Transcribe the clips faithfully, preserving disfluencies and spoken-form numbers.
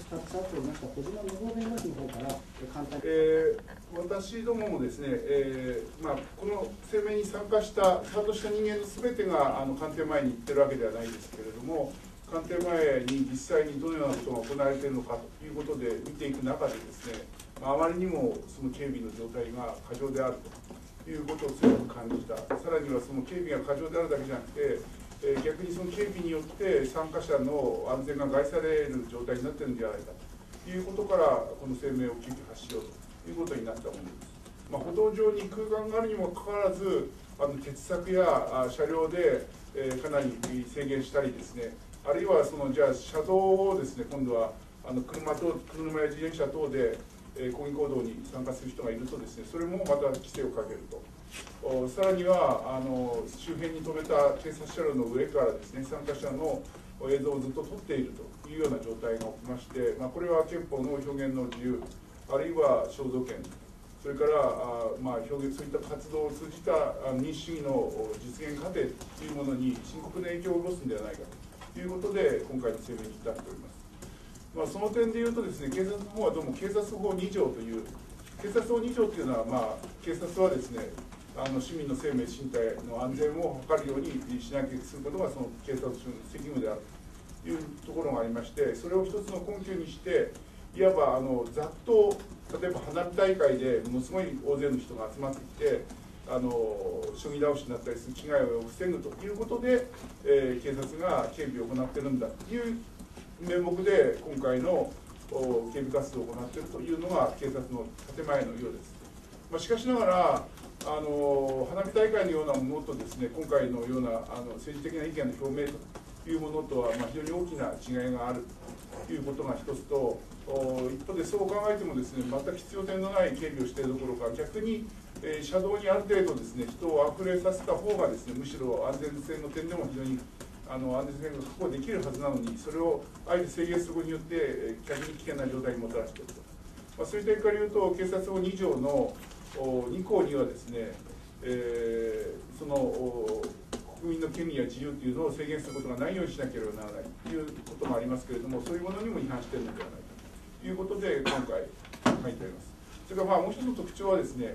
したくさんとなった小島信夫弁護士の方から簡単に、えー、私どももですね、えーまあ、この声明に参加した参加した人間のすべてがあの官邸前に行ってるわけではないんですけれども、官邸前に実際にどのようなことが行われているのかということで見ていく中でですね、まあ、あまりにもその警備の状態が過剰であるということを強く感じた。さらにはその警備が過剰であるだけじゃなくて、えー、逆にその警備によって参加者の安全が害される状態になっているんじゃないかということから、この声明を急きょ発しようということになったものです。まあ、歩道上に空間があるにもかかわらず、あの鉄柵や車両で、えー、かなり制限したりですね、あるいはそのじゃあ車道をですね、今度はあの 車, と車や自転車等で抗議行動に参加する人がいるとですね、それもまた規制をかけると。さらにはあの周辺に止めた警察車両の上からですね、参加者の映像をずっと撮っているというような状態が起きまして、まあ、これは憲法の表現の自由、あるいは肖像権、それからあ、まあ、表現そういった活動を通じた民主主義の実現過程というものに深刻な影響を及ぼすのではないかということで、今回の声明に至っております。まあ、その点でいうとですね、警察の方はどうも警察法に条という、警察法に条というのは、まあ、警察はですね、あの市民の生命、身体の安全を図るようにしなきゃすることがその警察の責務であるというところがありまして、それを一つの根拠にして、いわばあのざっと、例えば花火大会でものすごい大勢の人が集まってきて、あの将棋倒しになったりする危害を防ぐということで、えー、警察が警備を行っているんだという名目で、今回の警備活動を行っているというのが警察の建前のようです。まあ、しかしながら、あの花火大会のようなものとですね、今回のようなあの政治的な意見の表明というものとは、まあ、非常に大きな違いがあるということが一つと、一方でそう考えてもですね、全く必要性のない警備をしているどころか、逆に、えー、車道にある程度ですね、人を溢れさせた方がですね、むしろ安全性の点でも非常にあの安全性が確保できるはずなのに、それをあえて制限することによって、えー、逆に危険な状態にもたらしていると。まあ、そういう点から言うと、警察法に条のにこうにはですね、えー、その国民の権利や自由というのを制限することがないようにしなければならないということもありますけれども、そういうものにも違反しているのではないかということで、今回書いてあります。それからまあもう一つの特徴はですね、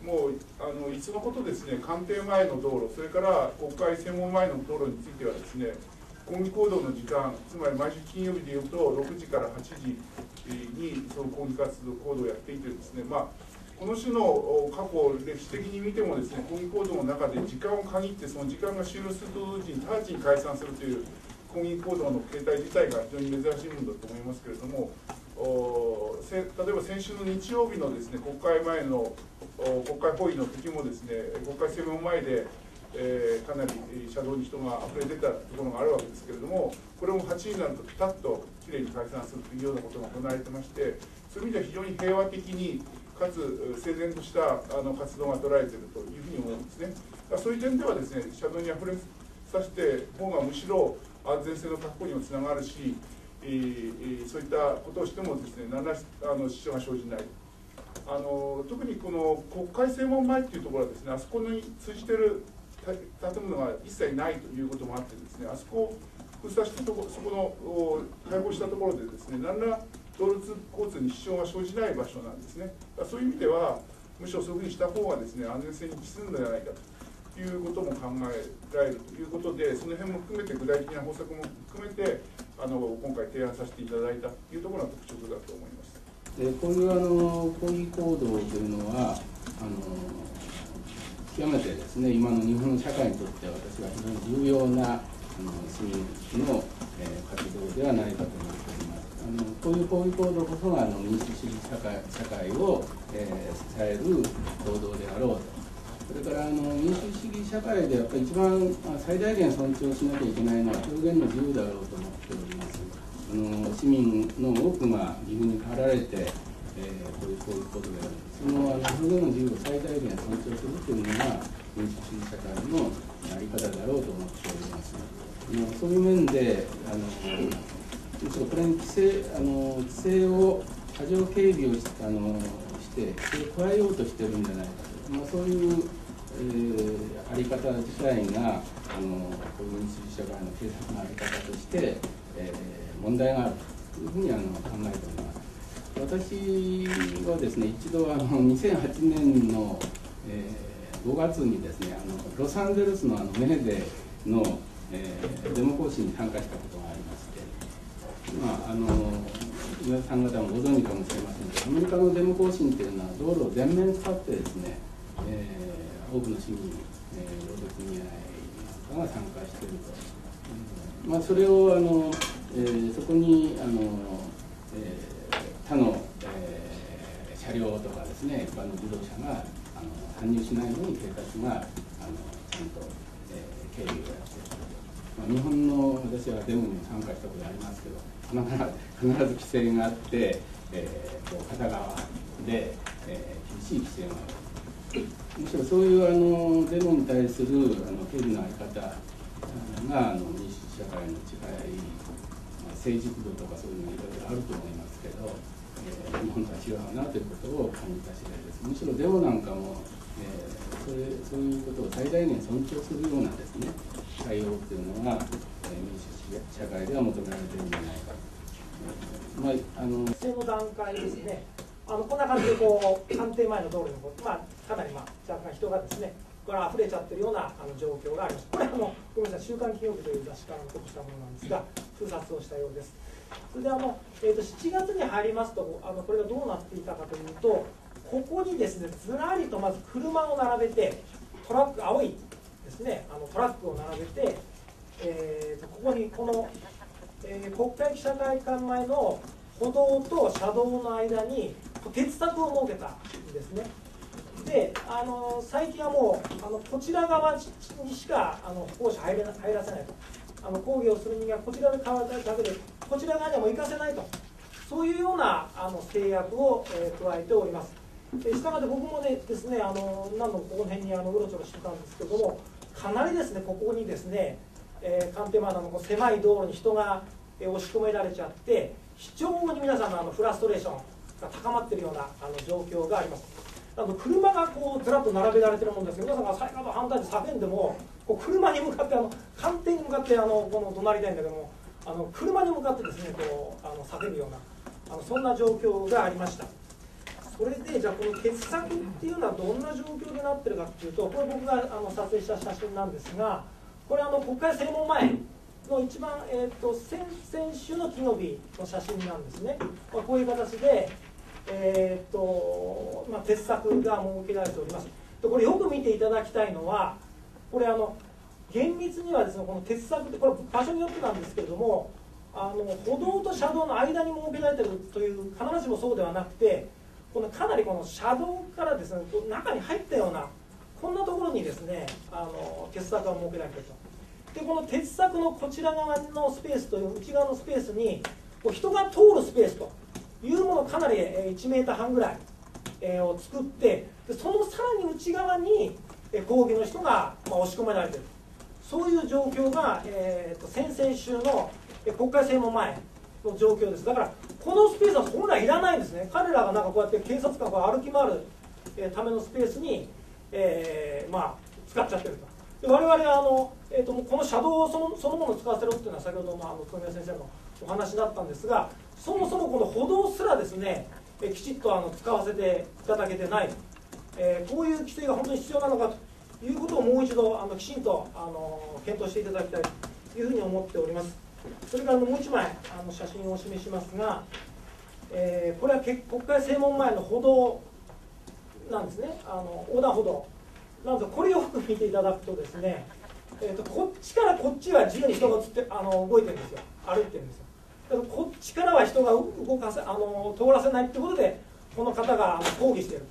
もうあのいつのことですね、官邸前の道路、それから国会正門前の道路についてはですね、抗議行動の時間、つまり毎週金曜日でいうとろくじからはちじにその抗議活動行動をやっていてですね、まあこの種の過去、歴史的に見てもですね、抗議行動の中で時間を限って、その時間が終了すると同時に直ちに解散するという抗議行動の形態自体が非常に珍しいものだと思いますけれども、例えば先週の日曜日のですね、国会前の国会行為の時もですね、国会正門前で、えー、かなり車道に人があふれ出たところがあるわけですけれども、これもはちじになるとピタッときれいに解散するというようなことが行われてまして、そういう意味では非常に平和的に、かつ整然としたあの活動が捉えているというふうに思うんですね。そういう点ではですね、車道にあふれさせて方がむしろ安全性の確保にもつながるし、えー、そういったことをしてもですね、何らあの支障が生じない。あの特にこの国会正門前っていうところはですね、あそこに通じている建物が一切ないということもあってですね、あそこを封鎖したところ、そこの開放したところでですね、何ら道路交通に支障が生じない場所なんですね。そういう意味では、むしろそういうふうにした方がですね、安全性に帰するのではないかということも考えられるということで、その辺も含めて具体的な方策も含めて、あの今回提案させていただいたというところが特徴だと思います。でこういうあの抗議行動というのは、あの極めてですね、今の日本の社会にとっては私は非常に重要なあの市民の、えー、活動ではないかと思っております。あのこういう抗議行動こそがあの民主主義社会、社会を、えー、支える行動であろうと。それからあの民主主義社会でやっぱり一番最大限尊重しなきゃいけないのは表現の自由だろうと思っております。あの市民の多くが義務に駆られてえー、こういうこういうことである。その表現の自由を最大限尊重するというのが民主主義社会の在り方だろうと思っております。そういう面で、あのちょっとこれに規制あの規制を過剰警備をしあのして規制を加えようとしているんじゃないかと、まあ、そういう、えー、在り方自体があの民主主義社会の警察の在り方として、えー、問題があると。いうふうにあの考えております。私はですね、一度あのにせんはちねんの、えー、ごがつにですね、あのロサンゼルスのあのメーデーの、えー、デモ行進に参加したことがありまして、まああの皆さん方もご存知かもしれませんが、アメリカのデモ行進というのは道路を全面使ってですね、えー、多くの市民、えー、労働組合なんかが参加していると。まあ、それをあの、えー、そこにあの、えー、他の、えー、車両とかですね、一般の自動車があの搬入しないように警察があのちゃんと、えー、警備をやっている。まあ、日本の私はデモにも参加したことありますけど、必ず必ず規制があって、えー、こう片側で、えー、厳しい規制がある。むしろそういうあのデモに対するあの警備の在り方があの民主社会の違い、まあ、成熟度とかそういうのいろいろあると思いますけど、えー、日本とは違うなということを感じた次第です。むしろデモなんかも、えー、それそういうことを最大限尊重するようなですね、対応というのが、えー、民主社会では求められているんじゃないかと、まあ、あの規制の段階ですね、あのこんな感じでこう官邸前の道路にこう、まあ、かなり、まあ、若干人がですねから溢れちゃってるようなあの状況があります。これはもうごめんなさい、週刊金曜日という雑誌からの取りしたものなんですが、封殺をしたようです。それであの、えー、としちがつに入りますと、あのこれがどうなっていたかというと、ここにですねずらりとまず車を並べて、トラック、青いですね、あのトラックを並べて、えー、とここにこの、えー、国会記者会館前の歩道と車道の間に鉄柵を設けたんですね。であの最近はもうあのこちら側にしかあの歩行者入れな入らせないと、あの抗議をする人間はこちら側だけでこちら側にはもう行かせないと、そういうようなあの制約を、えー、加えております。したがって僕もねですね、あの何度もこの辺にあのうろちょろしてたんですけども、かなりですねここにですね、えー、官邸前の狭い道路に人が、えー、押し込められちゃって、非常に皆さんのあのフラストレーションが高まっているようなあの状況があります。あの車がこうずらっと並べられてるもんですけど、皆さんが最後の反対で叫んでも、こう車に向かってあの官邸に向かってあのこの怒鳴りたいんだけども、あの車に向かってですねこうあの叫ぶようなあのそんな状況がありました。それでじゃあこの鉄柵っていうのはどんな状況になってるかっていうと、これ僕があの撮影した写真なんですが、これあの国会正門前の一番、えー、と先々週の金曜日の写真なんですね。まあ、こういう形で。えーとまあ、鉄柵が設けられております。でこれよく見ていただきたいのは、これあの厳密にはですねこの鉄柵ってこれ場所によってなんですけれども、あの歩道と車道の間に設けられているという必ずしもそうではなくて、このかなりこの車道からですね中に入ったようなこんなところにですねあの鉄柵が設けられていると。でこの鉄柵のこちら側のスペースという内側のスペースにこう人が通るスペースと。いうものをかなりいちメーターはんぐらいを作って、そのさらに内側に抗議の人が押し込められている、そういう状況が、えー、と先々週の国会正門前の状況です。だからこのスペースは本来いらないんですね。彼らがなんかこうやって警察官が歩き回るためのスペースに、えー、まあ使っちゃってると。で我々はあの、えー、とこの車道をその、そのものを使わせろっていうのは先ほどの富山先生のお話だったんですが、そもそもこの歩道すらですねえきちっとあの使わせていただけてない、えー、こういう規制が本当に必要なのかということをもう一度あのきちんとあの検討していただきたいというふうに思っております。それからもう一枚あの写真をお示しますが、えー、これは国会正門前の歩道なんですね、あの横断歩道なんですが、これをよく見ていただくとですね、えー、とこっちからこっちは自由に人が移ってあの動いてるんですよ、歩いてるんですよ。こっちからは人が動かせあの通らせないということで、この方が抗議している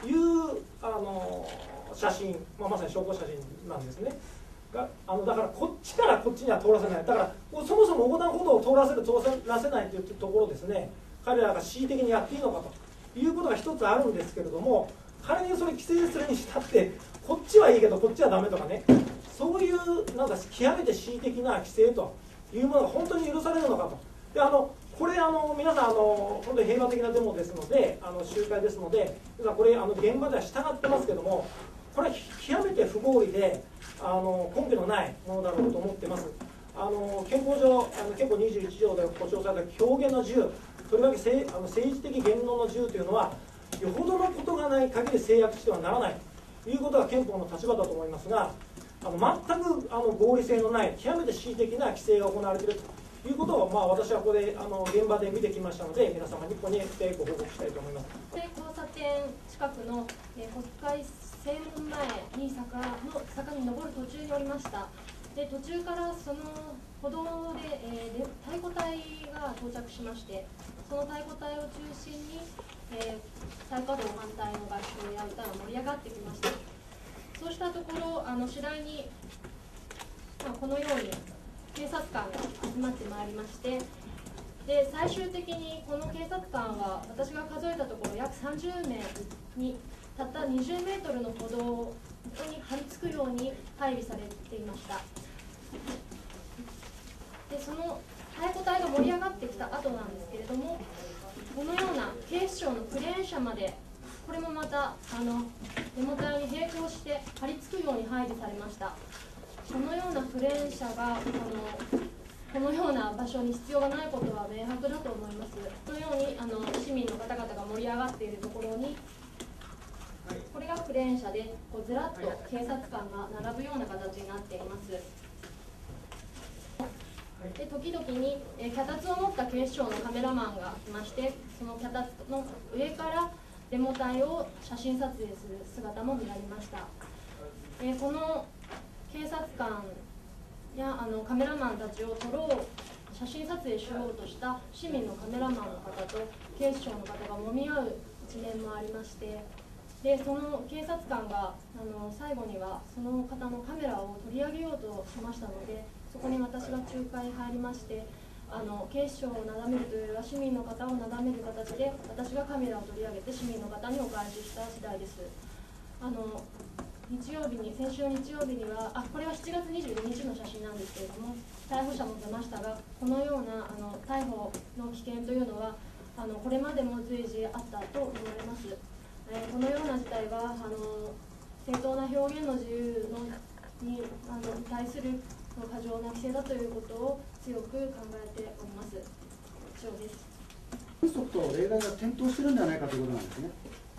というあの写真、まあ、まさに証拠写真なんですね。があのだからこっちからこっちには通らせない、だからそもそも横断歩道を通らせる通らせないというところですね、彼らが恣意的にやっていいのかということが一つあるんですけれども、仮にそれ規制するにしたってこっちはいいけどこっちはダメとかね、そういうなんか極めて恣意的な規制と。いうものが本当に許されるのかと。であのこれあの皆さんあの本当に平和的なデモですので、あの集会ですので、これあの現場では従ってますけども、これは極めて不合理であの根拠のないものだろうと思ってます。あの憲法上、あの憲法にじゅういち条で保障された表現の自由、とりわけせいあの政治的言論の自由というのは、よほどのことがない限り制約してはならないということが憲法の立場だと思いますが、あの全くあの合理性のない、極めて恣意的な規制が行われているということを、まあ、私はここであの現場で見てきましたので、皆様にここにご報告したいと思います。で、交差点近くの、えー、国会正門前に坂の坂に登る途中におりました。で、途中からその歩道で、えー、で太鼓隊が到着しまして、その太鼓隊を中心に、えー、再稼働反対の合唱や歌が盛り上がってきました。そうしたところ、あの次第に、まあ、このように警察官が集まってまいりまして、で最終的にこの警察官は、私が数えたところ、約さんじゅうめいに、たったにじゅうメートルの歩道に張り付くように配備されていました。でその太鼓隊が盛り上がってきた後なんですけれども、このような警視庁のクレーン車まで、これもまたあのデモ隊に並行して張り付くように配備されました。このようなクレーン車があのこのような場所に必要がないことは明白だと思います。このようにあの市民の方々が盛り上がっているところに、これがクレーン車で、こうずらっと警察官が並ぶような形になっています。で時々に、え脚立を持った警視庁のカメラマンが来まして、その脚立の上からデモ隊を写真撮影する姿も見られました。えこの警察官やあのカメラマンたちを撮ろう、写真撮影しようとした市民のカメラマンの方と警視庁の方が揉み合う一面もありまして、でその警察官があの最後にはその方のカメラを取り上げようとしましたので、そこに私が仲介に入りまして、あの警視庁をなだめるというよりは市民の方をなだめる形で、私がカメラを取り上げて市民の方にお返しした次第です。あの日曜日に先週日曜日にはあこれはしちがつにじゅうごにちの写真なんですけれども、逮捕者も出ましたが、このようなあの逮捕の危険というのはあのこれまでも随時あったと思われます。えー、このような事態はあの正当な表現の自由のにあの対する過剰な規制だということを強く考えております。以上です。原則と例外が転倒しているんではないかということなんですね。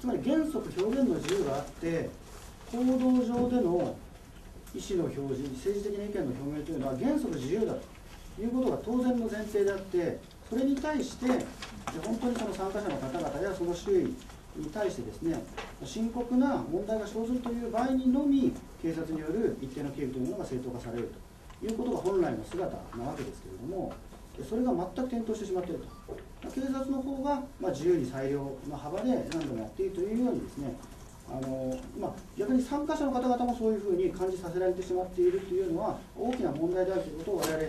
つまり原則表現の自由があって、行動上での意思の表示、政治的な意見の表明というのは原則自由だということが当然の前提であって、それに対して本当にその参加者の方々やその周囲に対してですね、深刻な問題が生ずるという場合にのみ警察による一定の警備というものが正当化されると。いうことが本来の姿なわけですけれども、それが全く転倒してしまっていると、警察の方がまあ自由に裁量の幅で何度もやっていいというようにですね、あのまあ、逆に参加者の方々もそういうふうに感じさせられてしまっているというのは大きな問題であるということを我々、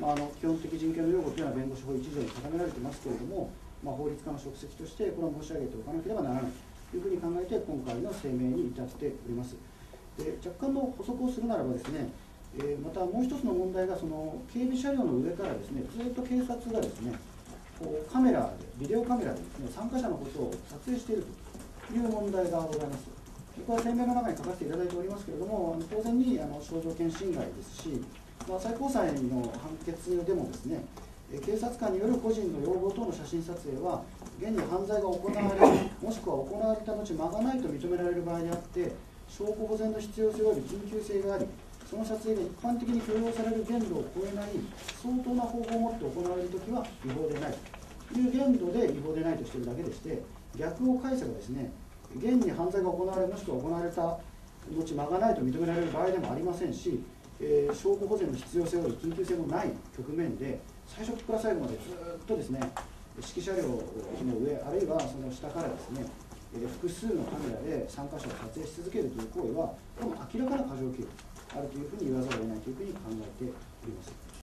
まあ、あの基本的人権の擁護というのは弁護士法いち条に定められていますけれども、まあ、法律家の職責としてこれは申し上げておかなければならないというふうに考えて今回の声明に至っております。で若干の補足をするならばですね、えまたもう一つの問題が、その警備車両の上からですね、ずっと警察がですね、こうカメラで、ビデオカメラでですね、参加者のことを撮影しているという問題がございます。これは声明の中に書かせていただいておりますけれども、当然にあの肖像権侵害ですし、まあ、最高裁の判決でもですね、警察官による個人の要望等の写真撮影は、現に犯罪が行われ、もしくは行われた後、間がないと認められる場合であって、証拠保全の必要性および緊急性があり、その撮影が一般的に許容される限度を超えない相当な方法を持って行われるときは違法でないという限度で違法でないとしているだけでして、逆を返せばですね、現に犯罪が行われもしくは行われた後間がないと認められる場合でもありませんし、えー、証拠保全の必要性および緊急性もない局面で、最初から最後までずっとですね、指揮車両の上あるいはその下からですね、えー、複数のカメラで参加者を撮影し続けるという行為は、これも明らかな過剰行為あるというふうに言わざるを得ないというふうに考えております。